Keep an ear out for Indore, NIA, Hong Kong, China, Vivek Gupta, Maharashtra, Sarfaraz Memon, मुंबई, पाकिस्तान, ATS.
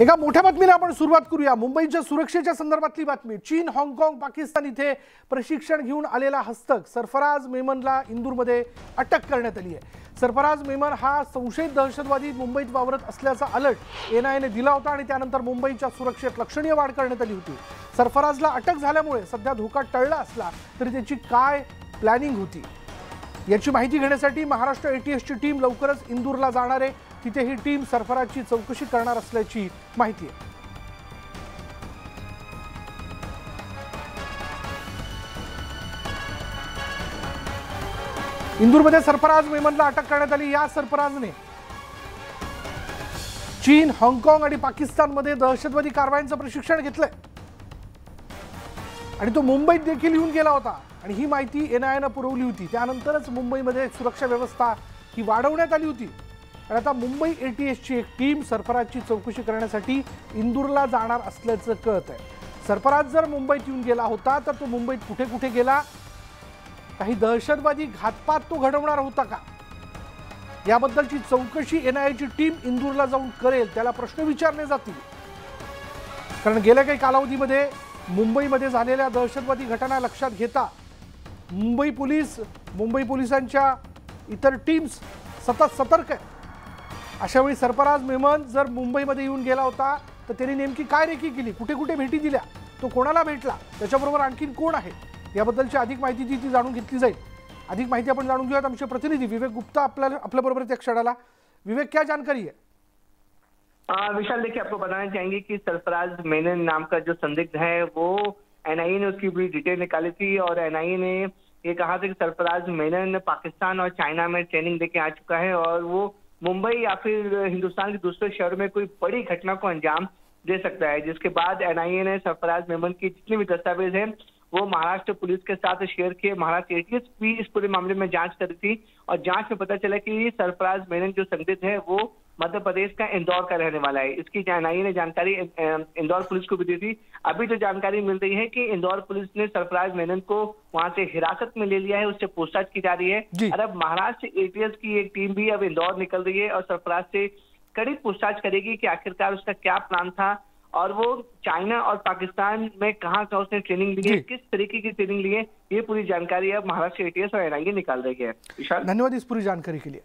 एका मोठ्या बातमीला आपण सुरुवात करूया। मुंबईच्या सुरक्षेच्या संदर्भातली बातमी। चीन, हाँगकाँग, पाकिस्तान इथे प्रशिक्षण घेऊन आलेला हस्तक सरफराज मेमनला इंदूरमध्ये अटक करण्यात आली आहे। सरफराज मेमन हा संशयित दहशतवादी मुंबईत वावरत असल्याचा अलर्ट एनआयएने दिला होता आणि त्यानंतर मुंबईच्या सुरक्षेत लक्षणीय वाढ करण्यात आली होती। सरफराजला अटक झाल्यामुळे सध्या धोका टळला असला तरी त्याची काय प्लॅनिंग होती याची माहिती घेण्यासाठी महाराष्ट्र ATS ची टीम लवकरच इंदूरला जाणार आहे। तिथे ही टीम सरफराजची चौकशी करणार असल्याची माहिती आहे। इंदूरमध्ये सरफराज मेमनला अटक करण्यात आली। या सरफराजने चीन, हाँगकाँग आणि पाकिस्तानमध्ये दहशतवादी कारवायांचं प्रशिक्षण घेतलंय आणि तो मुंबईत देखील येऊन गेला होता आणि ही माहिती एनआयएने पुरवली होती। त्यानंतरच मुंबईमध्ये सुरक्षा व्यवस्था ही वाढवण्यात आली होती आणि आता मुंबई ATS ची एक टीम सरफराजची चौकशी करण्यासाठी इंदूरला जाणार असल्याचं कळत आहे। सरफराज जर मुंबईत येऊन गेला होता तर तो मुंबईत कुठे कुठे गेला, काही दहशतवादी घातपात तो घडवणार होता का, याबद्दलची चौकशी एनआयएची टीम इंदूरला जाऊन करेल, त्याला प्रश्न विचारले जातील। कारण गेल्या काही कालावधीमध्ये मुंबईमध्ये झालेल्या दहशतवादी घटना लक्षात घेता मुंबई पोलिसांच्या इतर टीम्स सतत सतर्क आहे। अशा वेळी सरफराज मेमन जर मुंबईमध्ये येऊन गेला होता तर त्यांनी नेमकी काय रेकी केली, कुठे कुठे भेटी दिल्या, तो कोणाला भेटला, त्याच्याबरोबर आणखीन कोण आहे, याबद्दलची अधिक माहिती ती जाणून घेतली जाईल। अधिक माहिती आपण जाणून घेऊयात। आमचे प्रतिनिधी विवेक गुप्ता आपल्याबरोबर त्या क्षणाला। विवेक, क्या जानकारी है? विशाल, देखिए आपको बताना चाहेंगे कि सरफराज मेमन नाम का जो संदिग्ध है वो एनआईए ने उसकी पूरी डिटेल निकाली थी और एनआईए ने ये कहा था कि सरफराज मेमन पाकिस्तान और चाइना में ट्रेनिंग देके आ चुका है और वो मुंबई या फिर हिंदुस्तान के दूसरे शहर में कोई बड़ी घटना को अंजाम दे सकता है। जिसके बाद एनआईए ने सरफराज मेमन की जितने भी दस्तावेज हैं वो महाराष्ट्र पुलिस के साथ शेयर किए। महाराष्ट्र ATS भी इस पूरे मामले में जांच कर रही थी और जांच में पता चला कि सरफराज मेमन जो संदिग्ध है वो मध्य प्रदेश का इंदौर का रहने वाला है। इसकी एनआईए ने जानकारी इंदौर पुलिस को भी दी थी। अभी जो जानकारी मिल रही है कि इंदौर पुलिस ने सरफराज मेमन को वहां से हिरासत में ले लिया है, उससे पूछताछ की जा रही है। और अब महाराष्ट्र ATS की एक टीम भी अब इंदौर निकल रही है और सरफराज से कड़ी पूछताछ करेगी कि आखिरकार उसका क्या प्लान था और वो चाइना और पाकिस्तान में कहाँ कहाँ उसने ट्रेनिंग ली है, किस तरीके की ट्रेनिंग ली है, ये पूरी जानकारी अब महाराष्ट्र ATS और एनआईए निकाल रही है। धन्यवाद इस पूरी जानकारी के लिए।